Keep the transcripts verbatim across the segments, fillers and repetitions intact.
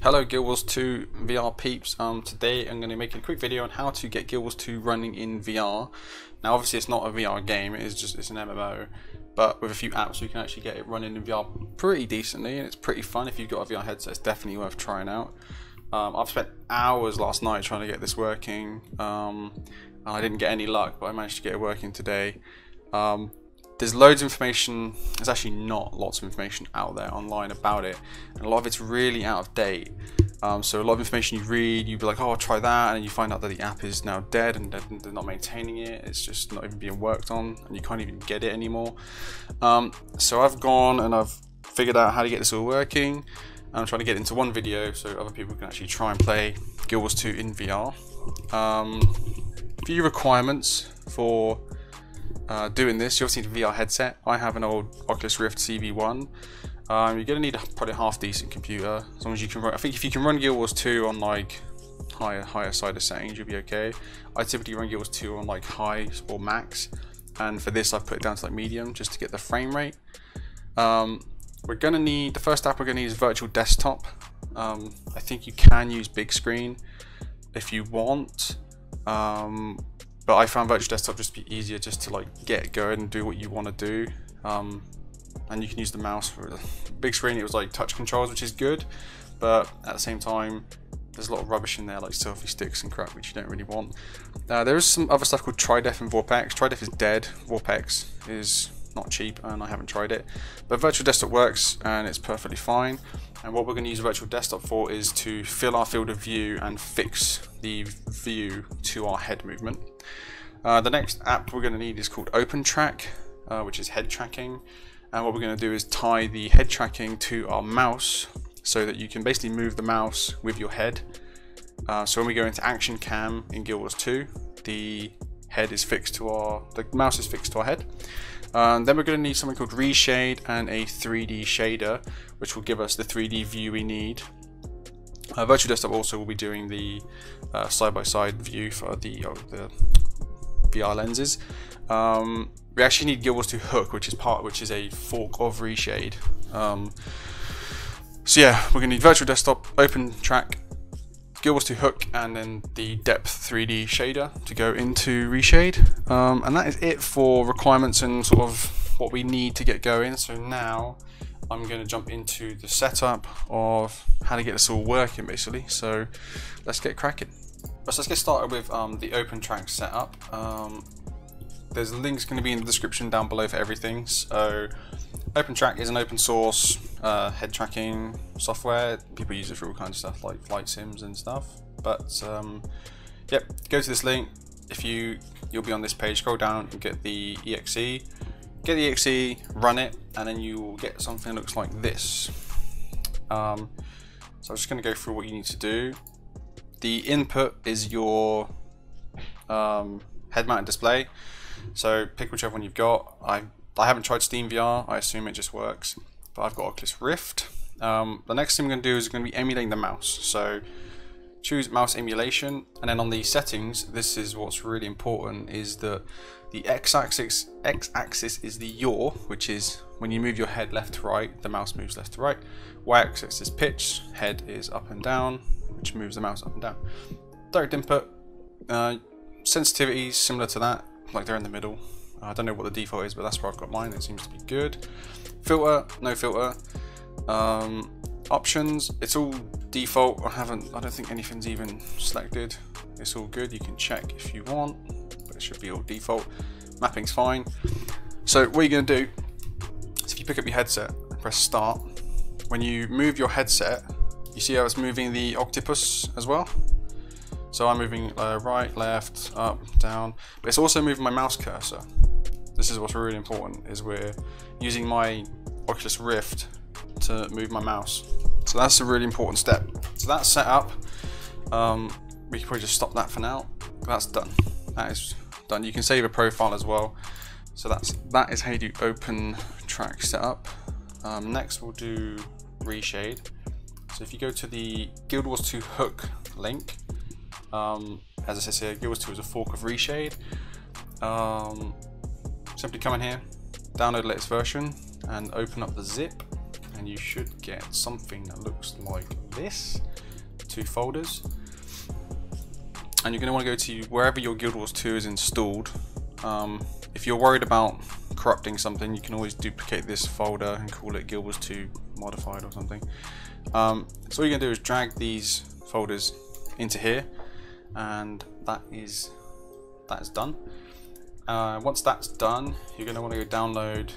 Hello Guild Wars two V R peeps. Um, today I'm going to make a quick video on how to get Guild Wars two running in V R. Now obviously it's not a V R game, it's just it's an M M O, but with a few apps you can actually get it running in V R pretty decently, and it's pretty fun. If you've got a V R headset, it's definitely worth trying out. Um, I've spent hours last night trying to get this working, um, and I didn't get any luck, but I managed to get it working today. Um, There's loads of information, there's actually not lots of information out there online about it, and a lot of it's really out of date. Um, so a lot of information you read, you'd be like, oh, I'll try that, and then you find out that the app is now dead and they're not maintaining it, it's just not even being worked on, and you can't even get it anymore. Um, so I've gone and I've figured out how to get this all working, and I'm trying to get it into one video so other people can actually try and play Guild Wars two in V R. Um, a few requirements for Uh, doing this: you obviously need a V R headset. I have an old Oculus Rift C V one. Um, you're gonna need a probably a half decent computer. As long as you can run, I think if you can run Guild Wars two on like higher higher side of settings, you'll be okay. I typically run Guild Wars two on like high or max, and for this I've put it down to like medium just to get the frame rate. Um, we're gonna need the first app we're gonna need is Virtual Desktop. Um, I think you can use Big Screen if you want. Um, But I found Virtual Desktop just be easier just to like get going and do what you want to do. Um, and you can use the mouse. For the Big Screen, it was like touch controls, which is good. But at the same time, there's a lot of rubbish in there, like selfie sticks and crap, which you don't really want. Uh, there is some other stuff called TriDef and Vorpex. TriDef is dead. Vorpex is not cheap, and I haven't tried it. But Virtual Desktop works, and it's perfectly fine. And what we're going to use Virtual Desktop for is to fill our field of view and fix the view to our head movement. Uh, the next app we're going to need is called OpenTrack, uh, which is head tracking. And what we're going to do is tie the head tracking to our mouse so that you can basically move the mouse with your head. Uh, so when we go into action cam in Guild Wars two, the head is fixed to our, the mouse is fixed to our head. Um, then we're going to need something called Reshade and a three D shader, which will give us the three D view we need. Uh, Virtual Desktop also will be doing the uh, side-by-side view for the, oh, the V R lenses. Um, we actually need Guild Wars two Hook, which is part, which is a fork of Reshade. Um, so yeah, we're going to need Virtual Desktop, OpenTrack, Guild Wars two Hook, and then the Depth three D shader to go into Reshade. Um, and that is it for requirements and sort of what we need to get going. So now I'm going to jump into the setup of how to get this all working, basically. So let's get cracking. Right, so let's get started with um, the OpenTrack setup. Um, there's links going to be in the description down below for everything. So OpenTrack is an open source uh, head tracking software. People use it for all kinds of stuff like flight sims and stuff. But um, yep, go to this link. If you you'll be on this page, scroll down and get the E X E. Get the E X E, run it, and then you will get something that looks like this. Um, so I'm just going to go through what you need to do. The input is your um, head-mounted display. So pick whichever one you've got. I I haven't tried SteamVR. I assume it just works, but I've got Oculus Rift. Um, the next thing we're going to do is going to be emulating the mouse. So choose mouse emulation, and then on the settings, this is what's really important, is that the x-axis x-axis is the yaw, which is when you move your head left to right, the mouse moves left to right. Y-axis is pitch, head is up and down, which moves the mouse up and down. Direct input, uh, sensitivity similar to that, like they're in the middle. I don't know what the default is, but that's where I've got mine. It seems to be good. Filter, no filter. Um, options, it's all default. I haven't, I don't think anything's even selected. It's all good. You can check if you want, but it should be all default. Mapping's fine. So what you're going to do is, if you pick up your headset and press start, when you move your headset, you see how it's moving the octopus as well? So I'm moving uh, right, left, up, down, but it's also moving my mouse cursor. This is what's really important, is we're using my Oculus Rift to move my mouse. So that's a really important step. So that's set up. Um, we can probably just stop that for now. That's done. That is done. You can save a profile as well. So that's, that is how you do OpenTrack setup. Um, next we'll do Reshade. So if you go to the Guild Wars two Hook link, um, as I said here, Guild Wars two is a fork of Reshade. Um, simply come in here, download the latest version, and open up the zip, and you should get something that looks like this. Guild Wars two folders, and you're going to want to go to wherever your Guild Wars two is installed. Um, if you're worried about corrupting something, you can always duplicate this folder and call it Guild Wars two modified or something. Um, so all you're going to do is drag these folders into here, and that is that is done. Uh, once that's done, you're going to want to go download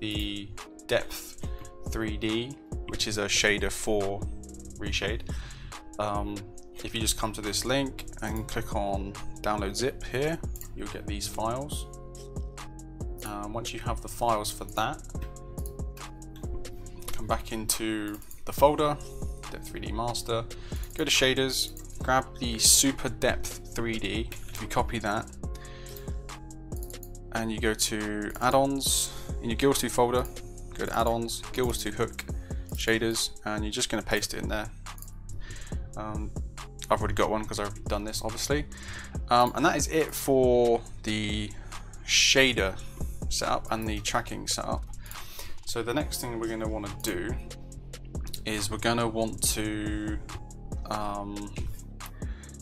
the Depth three D, which is a shader for Reshade. Um, if you just come to this link and click on download zip here, you'll get these files. Um, once you have the files for that, come back into the folder, Depth three D master, go to shaders, grab the super Depth three D, if you copy that, and you go to add-ons in your Guild Wars two folder. Go to add-ons, Guild Wars two Hook, shaders, and you're just going to paste it in there. Um, I've already got one because I've done this, obviously. Um, and that is it for the shader setup and the tracking setup. So the next thing we're going to want to do is we're going to want to um,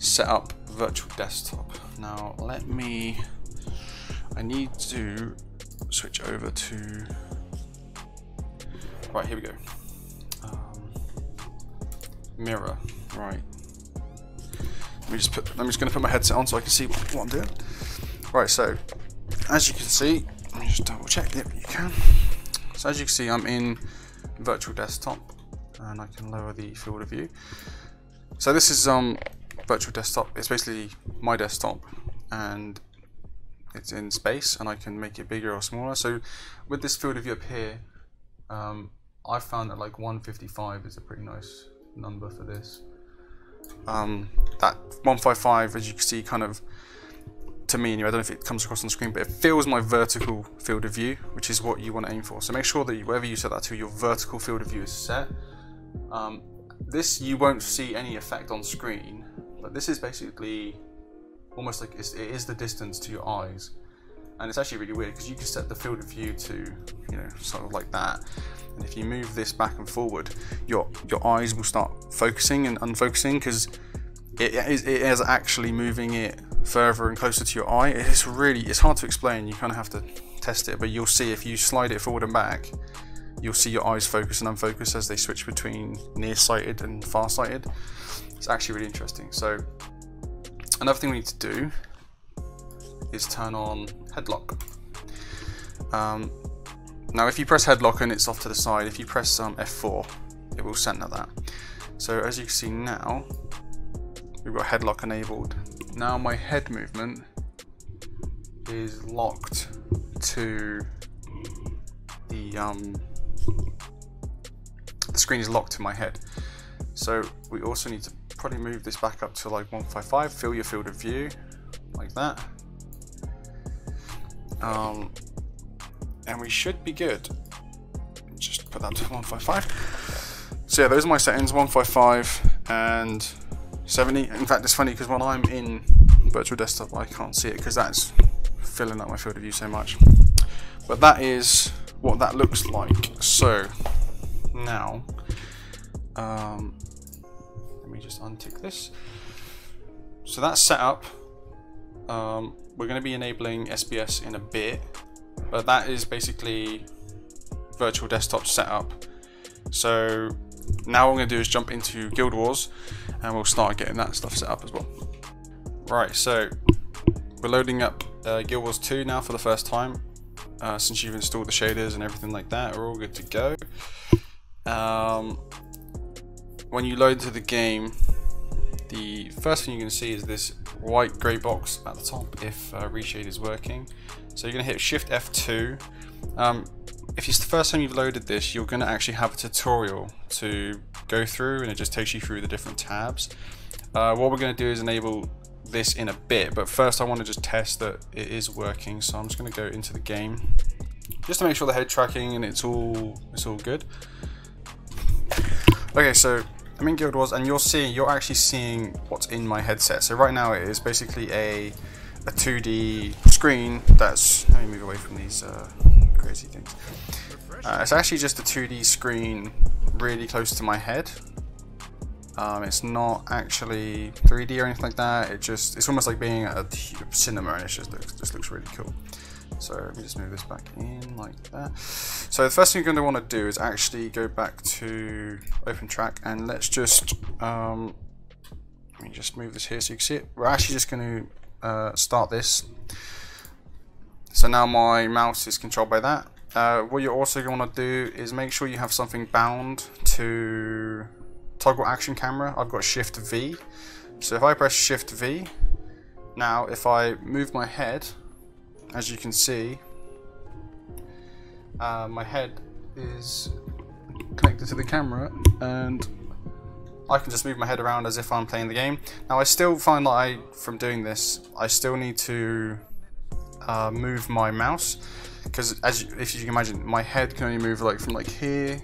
set up Virtual Desktop. Now let me. I need to switch over to. Right, here we go. Um, mirror. Right. Let me just put. I'm just going to put my headset on so I can see what, what I'm doing. Right. So, as you can see, let me just double check. Yep, you can. So as you can see, I'm in Virtual Desktop, and I can lower the field of view. So this is um Virtual Desktop. It's basically my desktop, and it's in space, and I can make it bigger or smaller. So with this field of view up here. Um, I found that like one fifty-five is a pretty nice number for this. Um, that one fifty-five, as you can see, kind of, to me, and you, I don't know if it comes across on the screen, but it fills my vertical field of view, which is what you want to aim for. So make sure that you, wherever you set that to, your vertical field of view is set. Um, this, you won't see any effect on screen, but this is basically almost like it's, it is the distance to your eyes. And it's actually really weird because you can set the field of view to, you know, sort of like that. And if you move this back and forward, your your eyes will start focusing and unfocusing because it is it is actually moving it further and closer to your eye. It's really it's hard to explain. You kind of have to test it, but you'll see if you slide it forward and back, you'll see your eyes focus and unfocus as they switch between nearsighted and farsighted. It's actually really interesting. So another thing we need to do is turn on headlock. Um, now if you press headlock and it's off to the side, if you press um, F four, it will center that. So as you can see now, we've got headlock enabled. Now my head movement is locked to the, um, the screen is locked to my head. So we also need to probably move this back up to like one fifty-five, fill your field of view like that. Um, and we should be good. Just put that to one fifty-five. So yeah, those are my settings, one fifty-five and seventy. In fact, it's funny because when I'm in Virtual Desktop, I can't see it because that's filling up my field of view so much. But that is what that looks like. So now, um, let me just untick this. So that's set up. Um, we're going to be enabling S B S in a bit, but that is basically Virtual Desktop setup. So now what I'm going to do is jump into Guild Wars and we'll start getting that stuff set up as well. Right, so we're loading up uh, Guild Wars two now for the first time. Uh, since you've installed the shaders and everything like that, we're all good to go. Um, when you load into the game, the first thing you're going to see is this white grey box at the top if uh, Reshade is working. So you're going to hit Shift F two. Um, if it's the first time you've loaded this, you're going to actually have a tutorial to go through, and it just takes you through the different tabs. Uh, what we're going to do is enable this in a bit, but first I want to just test that it is working. So I'm just going to go into the game just to make sure the head tracking and it's all it's all good. Okay, so I'm in Guild Wars, and you're seeing, you're actually seeing what's in my headset. So right now it is basically a a two D screen that's. Let me move away from these uh, crazy things. Uh, it's actually just a two D screen really close to my head. Um, it's not actually three D or anything like that. It just, it's almost like being at a cinema, and it just looks, just looks really cool. So let me just move this back in like that. So the first thing you're going to want to do is actually go back to OpenTrack, and let's just, um, let me just move this here so you can see it. We're actually just going to uh, start this. So now my mouse is controlled by that. Uh, what you're also going to want to do is make sure you have something bound to toggle action camera. I've got Shift V. So if I press Shift V, now if I move my head, as you can see, uh, my head is connected to the camera, and I can just move my head around as if I'm playing the game. Now I still find that I, from doing this, I still need to uh, move my mouse, because as you, if you can imagine, my head can only move like from like here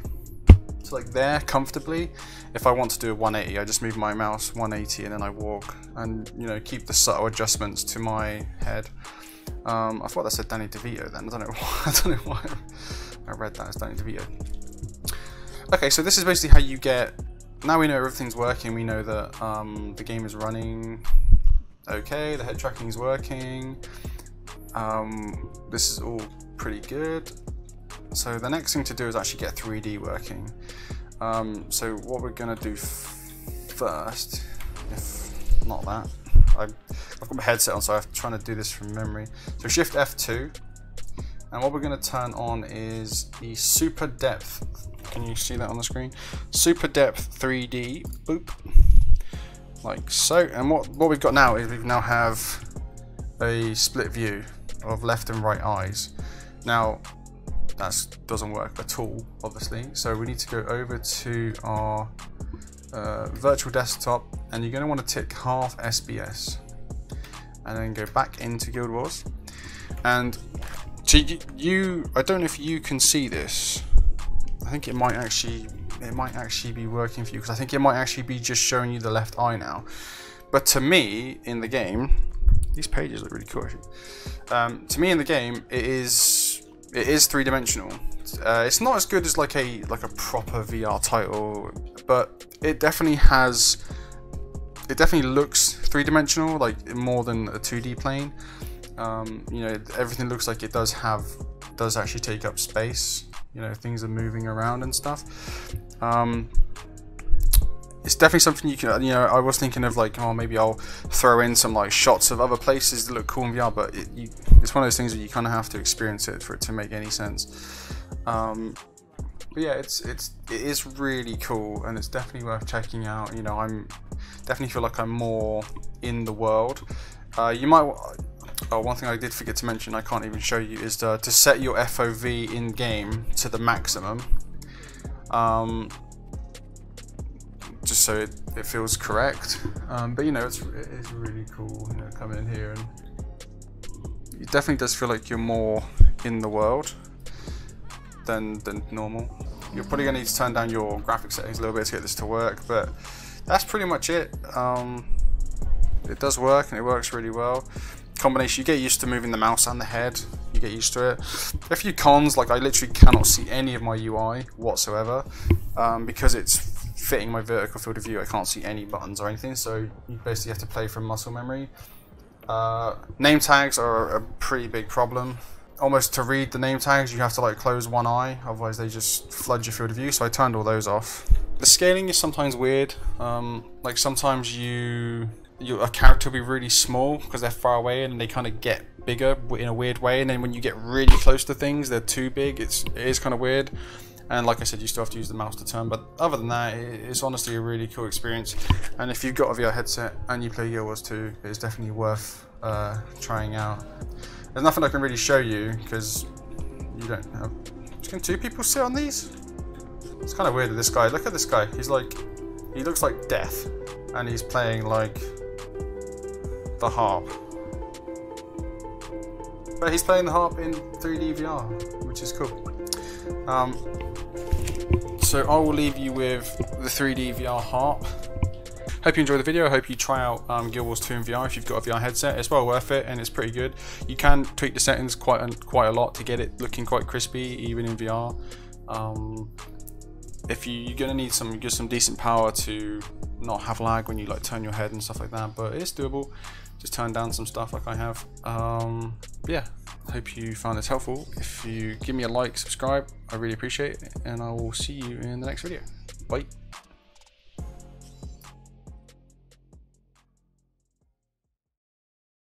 to like there comfortably. If I want to do a one eighty, I just move my mouse one eighty and then I walk, and you know, keep the subtle adjustments to my head. Um, I thought that said Danny DeVito then. I don't know why, I don't know why I read that as Danny DeVito. Okay, so this is basically how you get. Now we know everything's working. We know that um, the game is running okay. The head tracking is working. Um, this is all pretty good. So the next thing to do is actually get three D working. Um, so what we're gonna do first, if not that, I've, I've got my headset on, so I'm trying to do this from memory. So Shift F two, and what we're gonna turn on is the Super Depth. Can you see that on the screen? Super Depth three D, boop, like so. And what, what we've got now is we now have a split view of left and right eyes. Now, that doesn't work at all, obviously. So we need to go over to our uh, virtual desktop, and you're going to want to tick half S B S, and then go back into Guild Wars. And to you, I don't know if you can see this. I think it might actually, it might actually be working for you, because I think it might actually be just showing you the left eye now. But to me, in the game, these pages look really cool. Actually, um, to me in the game, it is it is three dimensional. Uh, it's not as good as like a like a proper V R title, but it definitely has. It definitely looks three dimensional, like more than a two D plane. Um, you know, everything looks like it does have does actually take up space. You know, things are moving around and stuff. Um, It's definitely something you can, you know, I was thinking of like, oh, maybe I'll throw in some like shots of other places that look cool in V R, but it, you, it's one of those things that you kind of have to experience it for it to make any sense. Um, but yeah, it's, it's, it is really cool, and it's definitely worth checking out. You know, I'm definitely feel like I'm more in the world. Uh, you might, oh, one thing I did forget to mention, I can't even show you, is to, to set your F O V in game to the maximum. Um, just so it, it feels correct, um, but you know, it's, it's really cool, you know, coming in here, and it definitely does feel like you're more in the world than, than normal. You're probably going to need to turn down your graphic settings a little bit to get this to work, but that's pretty much it. Um, it does work, and it works really well. Combination, you get used to moving the mouse and the head, you get used to it. A few cons, like I literally cannot see any of my U I whatsoever, um, because it's fitting my vertical field of view. I can't see any buttons or anything, so you basically have to play from muscle memory. Uh, name tags are a pretty big problem. Almost to read the name tags, you have to like close one eye, otherwise they just flood your field of view, so I turned all those off. The scaling is sometimes weird, um, like sometimes you, you a character will be really small because they're far away, and they kind of get bigger in a weird way, and then when you get really close to things, they're too big. It's, it is kind of weird. And like I said, you still have to use the mouse to turn, but other than that, it's honestly a really cool experience. And if you've got a V R headset and you play Guild Wars two, it's definitely worth uh, trying out. There's nothing I can really show you, because you don't have... Can two people sit on these? It's kind of weird with this guy. Look at this guy. He's like... He looks like Death, and he's playing like... the harp. But he's playing the harp in three D V R, which is cool. Um, so I will leave you with the three D V R harp. Hope you enjoyed the video. I hope you try out um, Guild Wars two in V R if you've got a V R headset. It's well worth it, and it's pretty good. You can tweak the settings quite a, quite a lot to get it looking quite crispy, even in V R. Um, if you, you're going to need some, some decent power to not have lag when you like turn your head and stuff like that, but it's doable. Just turn down some stuff like I have. Um, yeah, I hope you found this helpful. If you give me a like, subscribe, I really appreciate it, and I will see you in the next video. Bye.